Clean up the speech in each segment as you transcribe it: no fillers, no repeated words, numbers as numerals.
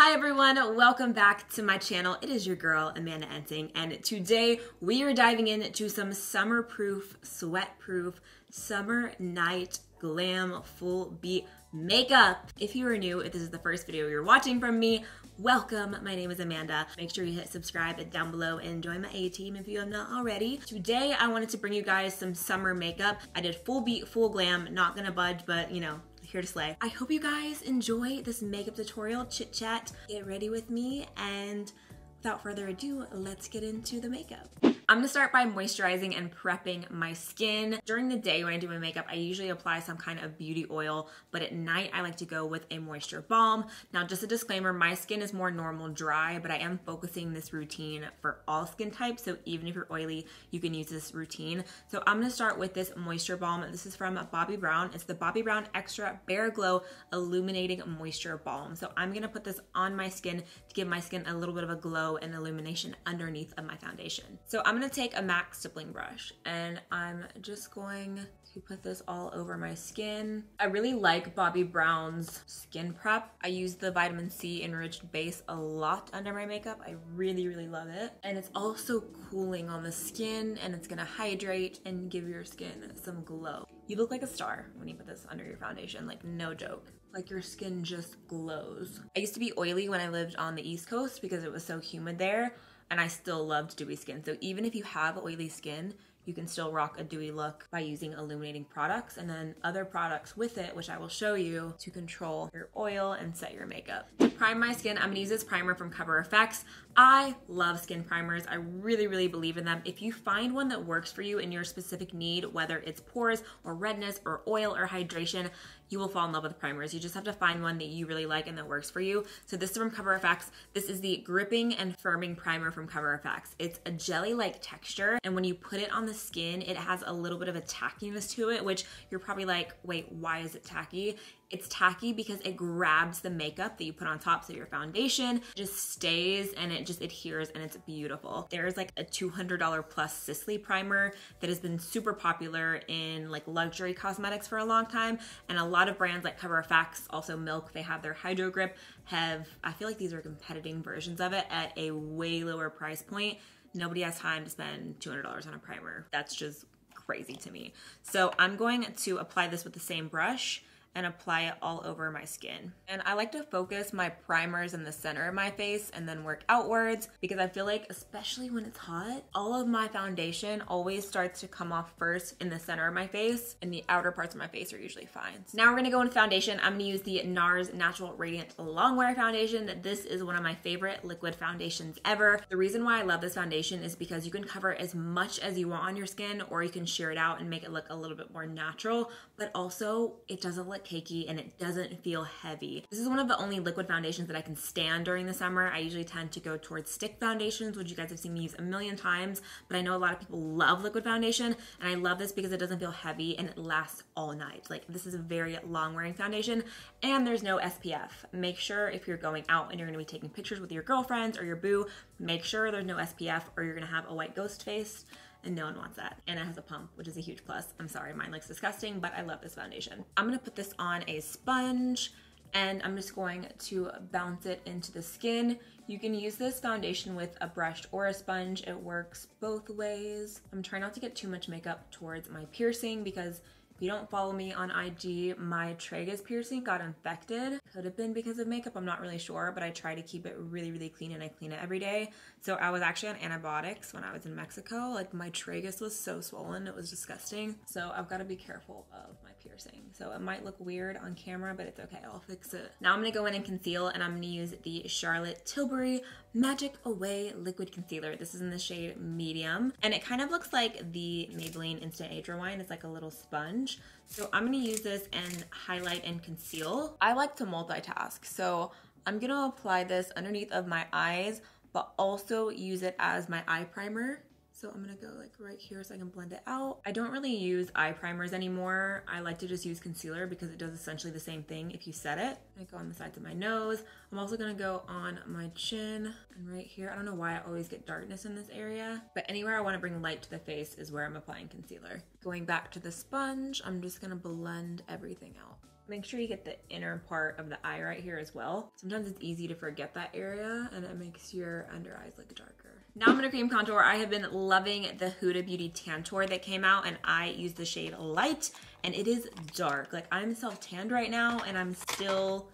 Hi everyone, welcome back to my channel. It is your girl, Amanda Ensing, and today we are diving into some summer-proof, sweat-proof, summer night glam full beat makeup. If you are new, if this is the first video you're watching from me, welcome. My name is Amanda. Make sure you hit subscribe down below and join my A-team if you have not already. Today, I wanted to bring you guys some summer makeup. I did full beat, full glam, not gonna budge, but you know, here to slay. I hope you guys enjoy this makeup tutorial, chit chat, get ready with me, and without further ado, let's get into the makeup. I'm gonna start by moisturizing and prepping my skin. During the day when I do my makeup, I usually apply some kind of beauty oil, but at night I like to go with a moisture balm. Now, just a disclaimer, my skin is more normal dry, but I am focusing this routine for all skin types, so even if you're oily, you can use this routine. So I'm gonna start with this moisture balm. This is from Bobbi Brown. It's the Bobbi Brown Extra Bare Glow Illuminating Moisture Balm. So I'm gonna put this on my skin to give my skin a little bit of a glow and illumination underneath of my foundation. So I'm gonna take a MAC stippling brush and I'm just going to put this all over my skin. I really like Bobbi Brown's skin prep. I use the vitamin C enriched base a lot under my makeup. I really, really love it. And it's also cooling on the skin and it's gonna hydrate and give your skin some glow. You look like a star when you put this under your foundation, like no joke. Like your skin just glows. I used to be oily when I lived on the East Coast because it was so humid there. And I still loved dewy skin. So even if you have oily skin, you can still rock a dewy look by using illuminating products and then other products with it, which I will show you, to control your oil and set your makeup. To prime my skin, I'm gonna use this primer from Cover FX. I love skin primers. I really, really believe in them. If you find one that works for you and your specific need, whether it's pores or redness or oil or hydration, you will fall in love with primers. You just have to find one that you really like and that works for you. So this is from Cover FX. This is the Gripping and Firming Primer from Cover FX. It's a jelly-like texture, and when you put it on the skin, it has a little bit of a tackiness to it, which you're probably like, wait, why is it tacky? It's tacky because it grabs the makeup that you put on top, so your foundation just stays and it just adheres and it's beautiful. There's like a $200 plus Sisley primer that has been super popular in like luxury cosmetics for a long time, and a lot of brands like Cover FX, also Milk, they have their Hydro Grip, have, I feel like these are competing versions of it at a way lower price point. Nobody has time to spend $200 on a primer. That's just crazy to me. So I'm going to apply this with the same brush and apply it all over my skin. And I like to focus my primers in the center of my face and then work outwards, because I feel like, especially when it's hot, all of my foundation always starts to come off first in the center of my face, and the outer parts of my face are usually fine. So now we're gonna go into foundation. I'm gonna use the NARS Natural Radiant Longwear Foundation. This is one of my favorite liquid foundations ever. The reason why I love this foundation is because you can cover as much as you want on your skin, or you can sheer it out and make it look a little bit more natural, but also it doesn't look cakey and it doesn't feel heavy. This is one of the only liquid foundations that I can stand during the summer. I usually tend to go towards stick foundations, which you guys have seen me use a million times, but I know a lot of people love liquid foundation, and I love this because it doesn't feel heavy and it lasts all night. Like, this is a very long wearing foundation, and there's no SPF. Make sure if you're going out and you're gonna be taking pictures with your girlfriends or your boo, make sure there's no SPF or you're gonna have a white ghost face. And no one wants that. And it has a pump, which is a huge plus. I'm sorry, mine looks disgusting, but I love this foundation. I'm gonna put this on a sponge and I'm just going to bounce it into the skin. You can use this foundation with a brush or a sponge. It works both ways. I'm trying not to get too much makeup towards my piercing, because if you don't follow me on IG, my tragus piercing got infected. Could have been because of makeup, I'm not really sure, but I try to keep it really, really clean and I clean it every day. So I was actually on antibiotics when I was in Mexico. Like, my tragus was so swollen, it was disgusting. So I've gotta be careful of my piercing. So it might look weird on camera, but it's okay, I'll fix it. Now I'm gonna go in and conceal, and I'm gonna use the Charlotte Tilbury Magic Away Liquid Concealer. This is in the shade Medium, and it kind of looks like the Maybelline Instant Age Rewind. It's like a little sponge. So I'm going to use this and highlight and conceal. I like to multitask, so I'm going to apply this underneath of my eyes, but also use it as my eye primer. So I'm going to go like right here so I can blend it out. I don't really use eye primers anymore. I like to just use concealer because it does essentially the same thing if you set it. I go on the sides of my nose. I'm also going to go on my chin and right here. I don't know why I always get darkness in this area, but anywhere I want to bring light to the face is where I'm applying concealer. Going back to the sponge, I'm just going to blend everything out. Make sure you get the inner part of the eye right here as well. Sometimes it's easy to forget that area and it makes your under eyes look darker. Now I'm gonna cream contour. I have been loving the Huda Beauty Tantour that came out, and I use the shade Light, and it is dark. Like, I'm self-tanned right now and I'm still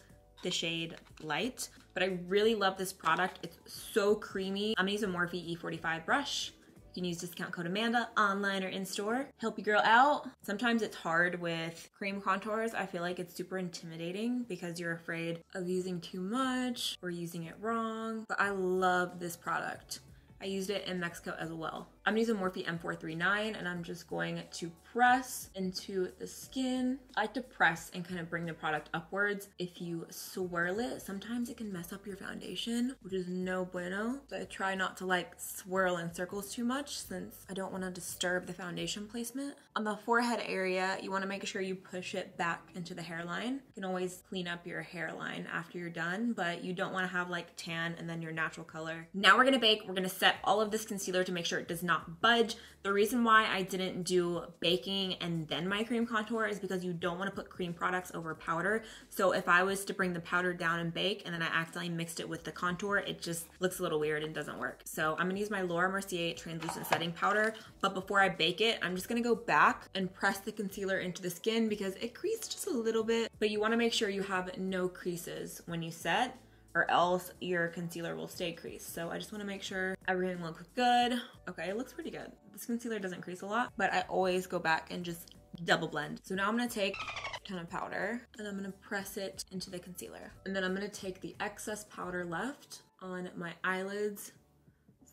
the shade Light, but I really love this product. It's so creamy. I'm gonna use a Morphe E45 brush. You can use discount code Amanda online or in store. Help your girl out. Sometimes it's hard with cream contours. I feel like it's super intimidating because you're afraid of using too much or using it wrong. But I love this product. I used it in Mexico as well. I'm using Morphe M439 and I'm just going to press into the skin. I like to press and kind of bring the product upwards. If you swirl it, sometimes it can mess up your foundation, which is no bueno. So I try not to like swirl in circles too much since I don't want to disturb the foundation placement. On the forehead area, you want to make sure you push it back into the hairline. You can always clean up your hairline after you're done, but you don't want to have like tan and then your natural color. Now we're going to bake. We're going to set all of this concealer to make sure it does not budge. The reason why I didn't do baking and then my cream contour is because you don't want to put cream products over powder. So if I was to bring the powder down and bake and then I accidentally mixed it with the contour, it just looks a little weird and doesn't work. So I'm gonna use my Laura Mercier translucent setting powder, but before I bake it, I'm just gonna go back and press the concealer into the skin because it creased just a little bit, but you want to make sure you have no creases when you set, or else your concealer will stay creased. So I just wanna make sure everything looks good. Okay, it looks pretty good. This concealer doesn't crease a lot, but I always go back and just double blend. So now I'm gonna take a ton of powder and I'm gonna press it into the concealer. And then I'm gonna take the excess powder left on my eyelids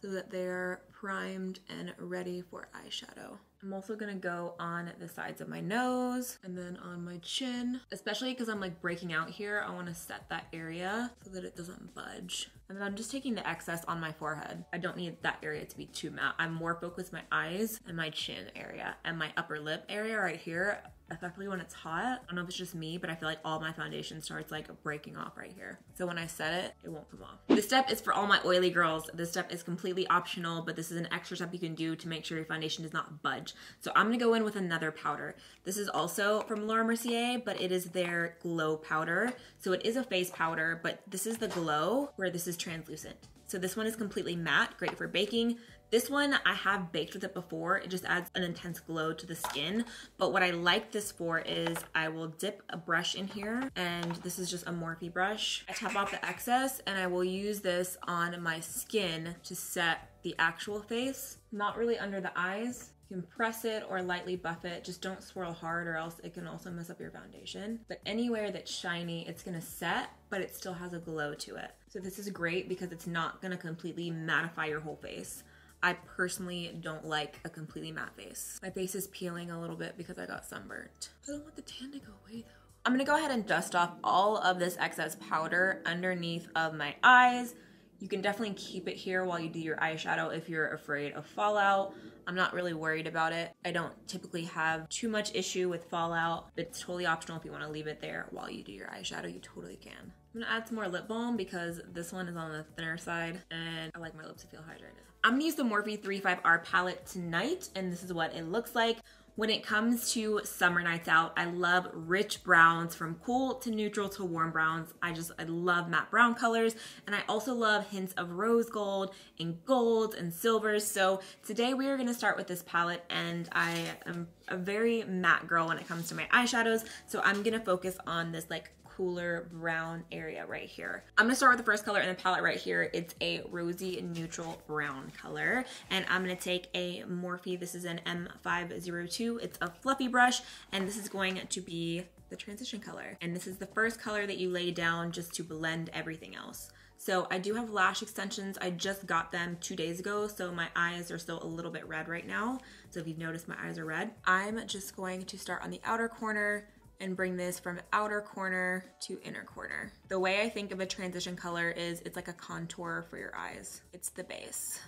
so that they're primed and ready for eyeshadow. I'm also gonna go on the sides of my nose and then on my chin, especially because I'm like breaking out here. I wanna set that area so that it doesn't budge. And then I'm just taking the excess on my forehead. I don't need that area to be too matte. I'm more focused my eyes and my chin area and my upper lip area right here, especially when it's hot. I don't know if it's just me, but I feel like all my foundation starts like breaking off right here. So when I set it, it won't come off. This step is for all my oily girls. This step is completely optional, but this is an extra step you can do to make sure your foundation does not budge. So I'm gonna go in with another powder. This is also from Laura Mercier, but it is their Glow powder. So it is a face powder, but this is the Glow where this is translucent. So this one is completely matte, great for baking. This one, I have baked with it before. It just adds an intense glow to the skin. But what I like this for is I will dip a brush in here, and this is just a Morphe brush. I tap off the excess, and I will use this on my skin to set the actual face, not really under the eyes. You can press it or lightly buff it. Just don't swirl hard or else it can also mess up your foundation. But anywhere that's shiny, it's gonna set, but it still has a glow to it. So this is great because it's not gonna completely mattify your whole face. I personally don't like a completely matte face. My face is peeling a little bit because I got sunburnt. I don't want the tan to go away though. I'm gonna go ahead and dust off all of this excess powder underneath of my eyes. You can definitely keep it here while you do your eyeshadow if you're afraid of fallout. I'm not really worried about it. I don't typically have too much issue with fallout. It's totally optional if you wanna leave it there while you do your eyeshadow, you totally can. I'm gonna add some more lip balm because this one is on the thinner side and I like my lips to feel hydrated. I'm gonna use the Morphe 3-5R palette tonight, and this is what it looks like. When it comes to summer nights out, I love rich browns, from cool to neutral to warm browns. I love matte brown colors, and I also love hints of rose gold and golds and silvers. So today we are gonna start with this palette, and I am a very matte girl when it comes to my eyeshadows, so I'm gonna focus on this like cooler brown area right here. I'm gonna start with the first color in the palette right here. It's a rosy neutral brown color, and I'm gonna take a Morphe, this is an M502, it's a fluffy brush, and this is going to be the transition color. And this is the first color that you lay down just to blend everything else. So I do have lash extensions. I just got them 2 days ago, so my eyes are still a little bit red right now. So if you've noticed, my eyes are red. I'm just going to start on the outer corner and bring this from outer corner to inner corner. The way I think of a transition color is it's like a contour for your eyes. It's the base.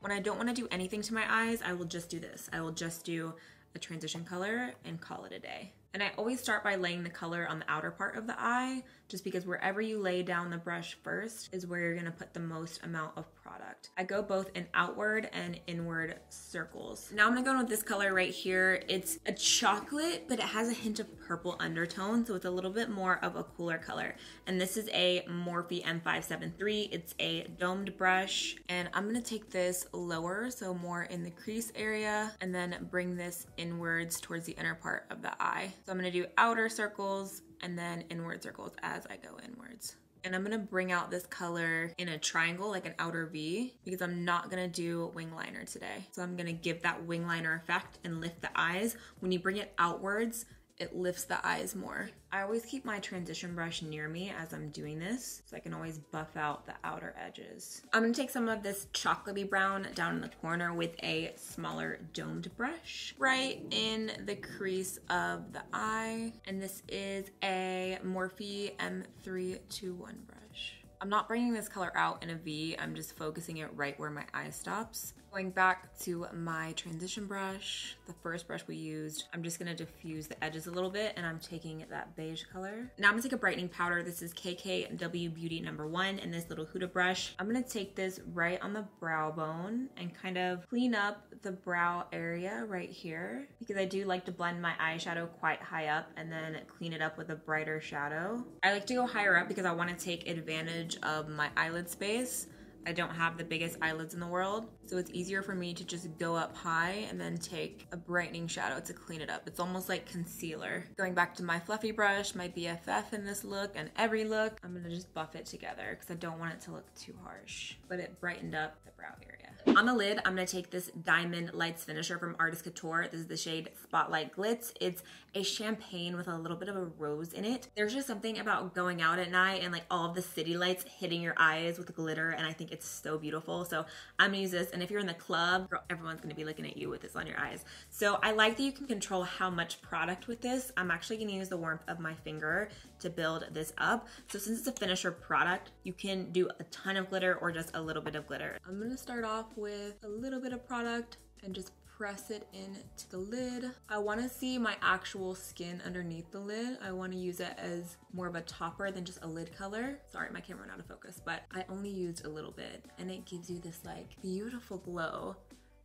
When I don't wanna do anything to my eyes, I will just do this. I will just do a transition color and call it a day. And I always start by laying the color on the outer part of the eye, just because wherever you lay down the brush first is where you're gonna put the most amount of product. I go both in outward and inward circles. Now I'm gonna go in with this color right here. It's a chocolate, but it has a hint of purple undertone, so it's a little bit more of a cooler color. And this is a Morphe M573. It's a domed brush, and I'm gonna take this lower, so more in the crease area, and then bring this inwards towards the inner part of the eye. So I'm gonna do outer circles and then inward circles as I go inwards. And I'm gonna bring out this color in a triangle, like an outer V, because I'm not gonna do wing liner today. So I'm gonna give that wing liner effect and lift the eyes. When you bring it outwards, it lifts the eyes more. I always keep my transition brush near me as I'm doing this, so I can always buff out the outer edges. I'm gonna take some of this chocolatey brown down in the corner with a smaller domed brush, right in the crease of the eye. And this is a Morphe M321 brush. I'm not bringing this color out in a V, I'm just focusing it right where my eye stops. Going back to my transition brush, the first brush we used, I'm just gonna diffuse the edges a little bit, and I'm taking that beige color. Now I'm gonna take a brightening powder. This is KKW Beauty #1 in this little Huda brush. I'm gonna take this right on the brow bone and kind of clean up the brow area right here, because I do like to blend my eyeshadow quite high up and then clean it up with a brighter shadow. I like to go higher up because I wanna take advantage of my eyelid space. I don't have the biggest eyelids in the world, so it's easier for me to just go up high and then take a brightening shadow to clean it up. It's almost like concealer. Going back to my fluffy brush, my BFF in this look and every look, I'm gonna just buff it together because I don't want it to look too harsh, but it brightened up the brow area. On the lid, I'm gonna take this Diamond Lights Finisher from Artist Couture. This is the shade Spotlight Glitz. It's a champagne with a little bit of a rose in it. There's just something about going out at night and like all of the city lights hitting your eyes with glitter, and I think it's so beautiful. So I'm gonna use this, and if you're in the club, girl, everyone's gonna be looking at you with this on your eyes. So I like that you can control how much product with this. I'm actually gonna use the warmth of my finger to build this up. So since it's a finisher product, you can do a ton of glitter or just a little bit of glitter. I'm gonna start off with a little bit of product and just press it into the lid. I wanna see my actual skin underneath the lid. I wanna use it as more of a topper than just a lid color. Sorry, my camera went out of focus, but I only used a little bit, and it gives you this like beautiful glow.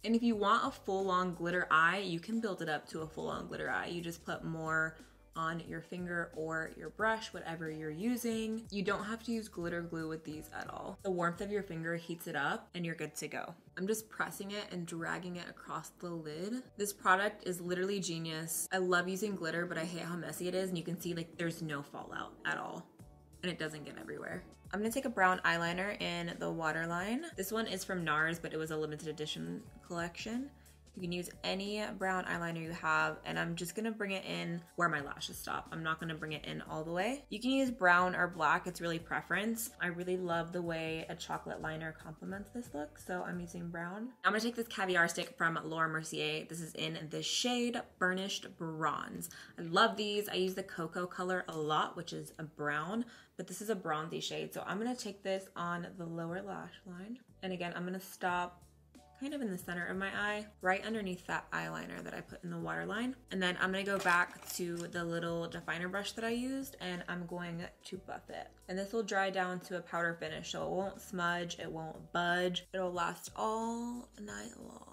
And if you want a full-on glitter eye, you can build it up to a full-on glitter eye. You just put more on your finger or your brush, whatever you're using. You don't have to use glitter glue with these at all. The warmth of your finger heats it up and you're good to go. I'm just pressing it and dragging it across the lid. This product is literally genius. I love using glitter, but I hate how messy it is, and you can see like there's no fallout at all, and it doesn't get everywhere. I'm gonna take a brown eyeliner in the waterline. This one is from NARS, but it was a limited edition collection. You can use any brown eyeliner you have, and I'm just gonna bring it in where my lashes stop. I'm not gonna bring it in all the way. You can use brown or black, it's really preference. I really love the way a chocolate liner complements this look, so I'm using brown. I'm gonna take this caviar stick from Laura Mercier. This is in the shade Burnished Bronze. I love these. I use the cocoa color a lot, which is a brown, but this is a bronzy shade. So I'm gonna take this on the lower lash line. And again, I'm gonna stop kind of in the center of my eye, right underneath that eyeliner that I put in the waterline. And then I'm gonna go back to the little definer brush that I used, and I'm going to buff it. And this will dry down to a powder finish, so it won't smudge, it won't budge. It'll last all night long.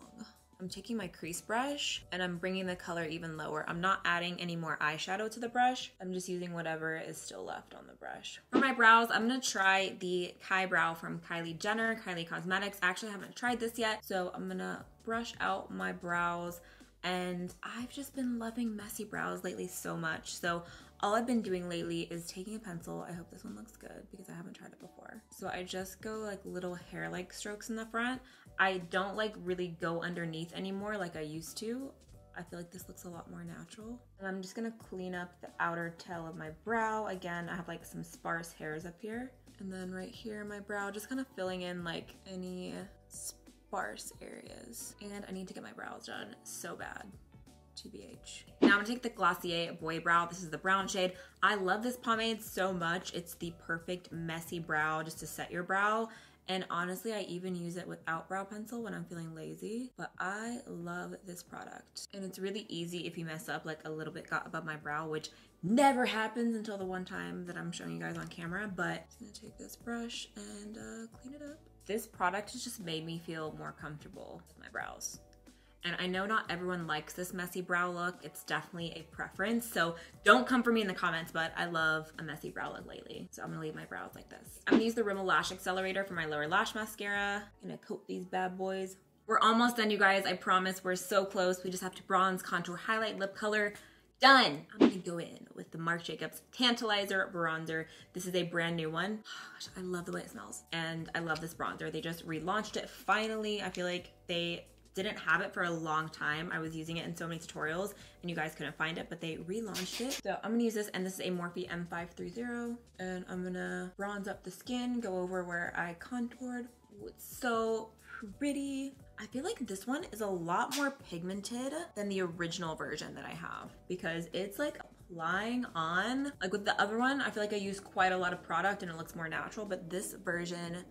I'm taking my crease brush and I'm bringing the color even lower. I'm not adding any more eyeshadow to the brush. I'm just using whatever is still left on the brush. For my brows, I'm gonna try the Kai Brow from Kylie Jenner, Kylie Cosmetics. I actually haven't tried this yet, so I'm gonna brush out my brows, and I've just been loving messy brows lately so much. So all I've been doing lately is taking a pencil. I hope this one looks good because I haven't tried it before. So I just go like little hair-like strokes in the front. I don't like really go underneath anymore like I used to. I feel like this looks a lot more natural. And I'm just gonna clean up the outer tail of my brow. Again, I have like some sparse hairs up here. And then right here in my brow, just kind of filling in like any sparse areas. And I need to get my brows done so bad. TBH. Now I'm gonna take the Glossier Boy Brow. This is the brown shade. I love this pomade so much. It's the perfect messy brow just to set your brow. And honestly, I even use it without brow pencil when I'm feeling lazy, but I love this product. And it's really easy if you mess up, like a little bit got above my brow, which never happens until the one time that I'm showing you guys on camera, but I'm just gonna take this brush and clean it up. This product has just made me feel more comfortable with my brows. And I know not everyone likes this messy brow look. It's definitely a preference. So don't come for me in the comments, but I love a messy brow look lately. So I'm gonna leave my brows like this. I'm gonna use the Rimmel Lash Accelerator for my lower lash mascara. I'm gonna coat these bad boys. We're almost done, you guys. I promise we're so close. We just have to bronze, contour, highlight, lip color. Done. I'm gonna go in with the Marc Jacobs Tantalizer Bronzer. This is a brand new one. Oh, gosh, I love the way it smells. And I love this bronzer. They just relaunched it finally. I feel like they didn't have it for a long time. I was using it in so many tutorials and you guys couldn't find it, but they relaunched it. So I'm gonna use this, and this is a Morphe M530, and I'm gonna bronze up the skin, go over where I contoured. Ooh, it's so pretty. I feel like this one is a lot more pigmented than the original version that I have, because it's like applying on. Like with the other one, I feel like I used quite a lot of product and it looks more natural, but this version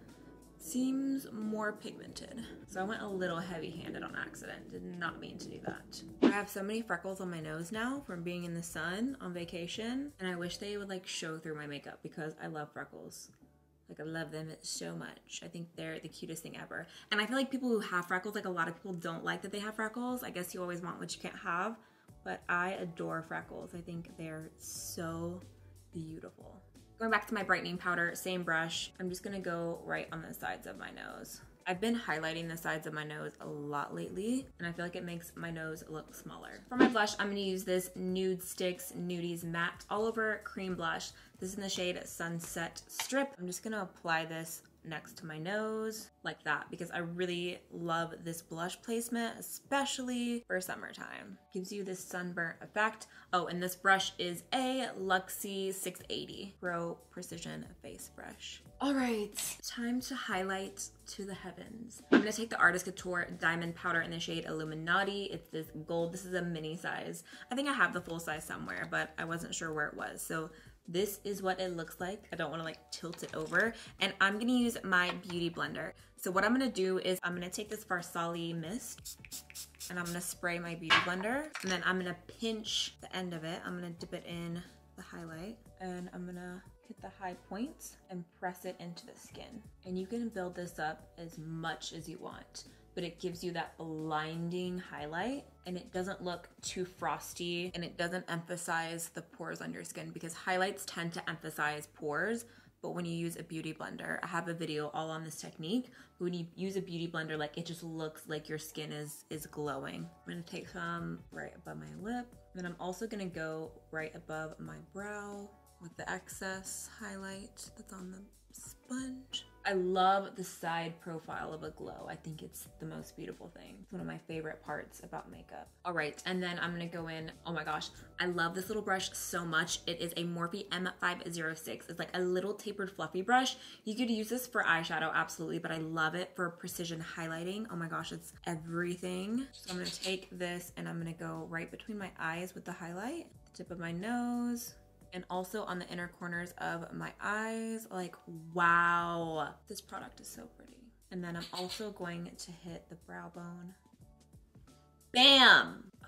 seems more pigmented. So I went a little heavy-handed on accident. Did not mean to do that. I have so many freckles on my nose now from being in the sun on vacation, and I wish they would like show through my makeup because I love freckles. Like I love them so much. I think they're the cutest thing ever. And I feel like people who have freckles, like a lot of people don't like that they have freckles. I guess you always want what you can't have, but I adore freckles. I think they're so beautiful. Going back to my brightening powder, same brush. I'm just gonna go right on the sides of my nose. I've been highlighting the sides of my nose a lot lately, and I feel like it makes my nose look smaller. For my blush, I'm gonna use this Nudestix Nudies Matte All Over Cream Blush. This is in the shade Sunset Strip. I'm just gonna apply this next to my nose like that because I really love this blush placement, especially for summertime. Gives you this sunburnt effect. Oh, and this brush is a Luxie 680 Pro Precision Face Brush. All right, time to highlight to the heavens. I'm gonna take the Artist Couture Diamond Powder in the shade Illuminati. It's this gold. This is a mini size. I think I have the full size somewhere, but I wasn't sure where it was. So this is what it looks like. I don't wanna like tilt it over. And I'm gonna use my beauty blender. So what I'm gonna do is I'm gonna take this Farsali mist and I'm gonna spray my beauty blender. And then I'm gonna pinch the end of it. I'm gonna dip it in the highlight and I'm gonna hit the high points and press it into the skin. And you can build this up as much as you want, but it gives you that blinding highlight and it doesn't look too frosty and it doesn't emphasize the pores on your skin because highlights tend to emphasize pores, but when you use a beauty blender, I have a video all on this technique, but when you use a beauty blender, like it just looks like your skin is glowing. I'm gonna take some right above my lip, and then I'm also gonna go right above my brow with the excess highlight that's on the sponge. I love the side profile of a glow. I think it's the most beautiful thing. It's one of my favorite parts about makeup. All right, and then I'm gonna go in, oh my gosh, I love this little brush so much. It is a Morphe M506. It's like a little tapered fluffy brush. You could use this for eyeshadow, absolutely, but I love it for precision highlighting. Oh my gosh, it's everything. So I'm gonna take this and I'm gonna go right between my eyes with the highlight, the tip of my nose, and also on the inner corners of my eyes. Like, wow, this product is so pretty. And then I'm also going to hit the brow bone. Bam! Oh,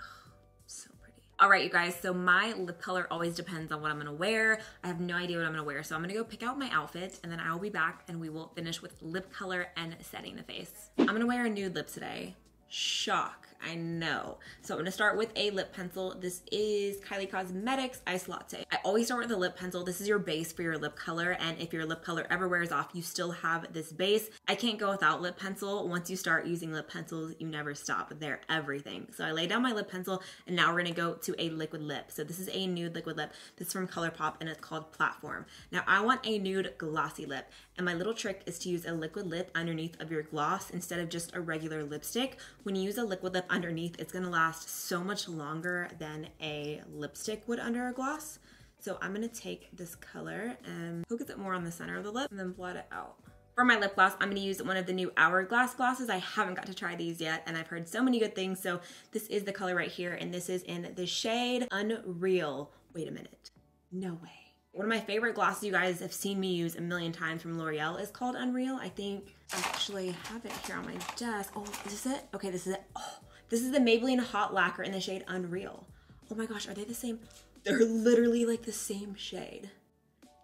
so pretty. All right, you guys, so my lip color always depends on what I'm gonna wear. I have no idea what I'm gonna wear, so I'm gonna go pick out my outfit and then I'll be back and we will finish with lip color and setting the face. I'm gonna wear a nude lip today. Shock, I know. So I'm gonna start with a lip pencil. This is Kylie Cosmetics Ice Latte. I always start with a lip pencil. This is your base for your lip color, and if your lip color ever wears off, you still have this base. I can't go without lip pencil. Once you start using lip pencils, you never stop. They're everything. So I lay down my lip pencil, and now we're gonna go to a liquid lip. So this is a nude liquid lip. This is from ColourPop, and it's called Platform. Now I want a nude glossy lip, and my little trick is to use a liquid lip underneath of your gloss instead of just a regular lipstick. When you use a liquid lip underneath, it's gonna last so much longer than a lipstick would under a gloss. So I'm gonna take this color and focus it more on the center of the lip and then blot it out. For my lip gloss, I'm going to use one of the new Hourglass glosses. I haven't got to try these yet, and I've heard so many good things. So this is the color right here, and this is in the shade Unreal. Wait a minute. No way. One of my favorite glosses you guys have seen me use a million times from L'Oreal is called Unreal. I think I actually have it here on my desk. Oh, is this it? Okay, this is it. Oh, this is the Maybelline Hot Lacquer in the shade Unreal. Oh my gosh, are they the same? They're literally like the same shade.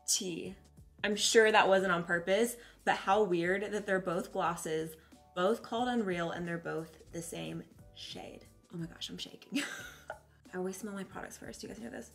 T. I'm sure that wasn't on purpose, but how weird that they're both glosses, both called Unreal, and they're both the same shade. Oh my gosh, I'm shaking. I always smell my products first, you guys know this.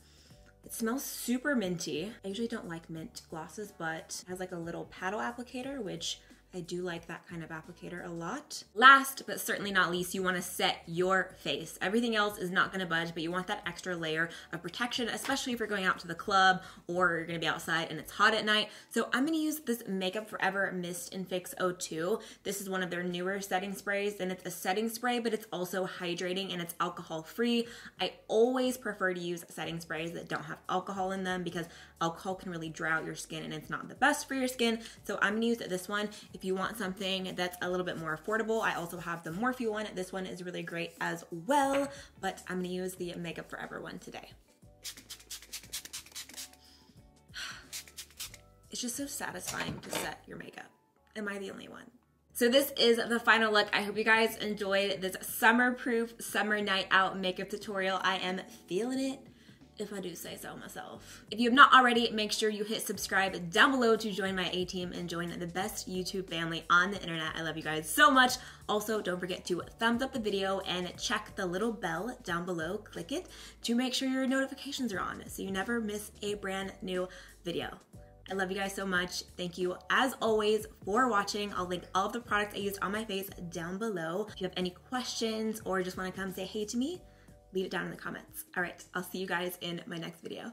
It smells super minty. I usually don't like mint glosses, but it has like a little paddle applicator, which I do like that kind of applicator a lot. Last but certainly not least, you want to set your face. Everything else is not going to budge, but you want that extra layer of protection, especially if you're going out to the club or you're going to be outside and it's hot at night. So I'm going to use this Makeup Forever Mist and Fix 02. This is one of their newer setting sprays, and it's a setting spray, but it's also hydrating and it's alcohol free. I always prefer to use setting sprays that don't have alcohol in them because alcohol can really dry out your skin and it's not the best for your skin. So I'm going to use this one. If you want something that's a little bit more affordable, I also have the Morphe one. This one is really great as well, but I'm gonna use the Makeup Forever one today. It's just so satisfying to set your makeup. Am I the only one? So this is the final look. I hope you guys enjoyed this summer-proof, summer night out makeup tutorial. I am feeling it, if I do say so myself. If you have not already, make sure you hit subscribe down below to join my A-team and join the best YouTube family on the internet. I love you guys so much. Also, don't forget to thumbs up the video and check the little bell down below, click it, to make sure your notifications are on so you never miss a brand new video. I love you guys so much. Thank you, as always, for watching. I'll link all of the products I used on my face down below. If you have any questions or just wanna come say hey to me, leave it down in the comments. All right, I'll see you guys in my next video.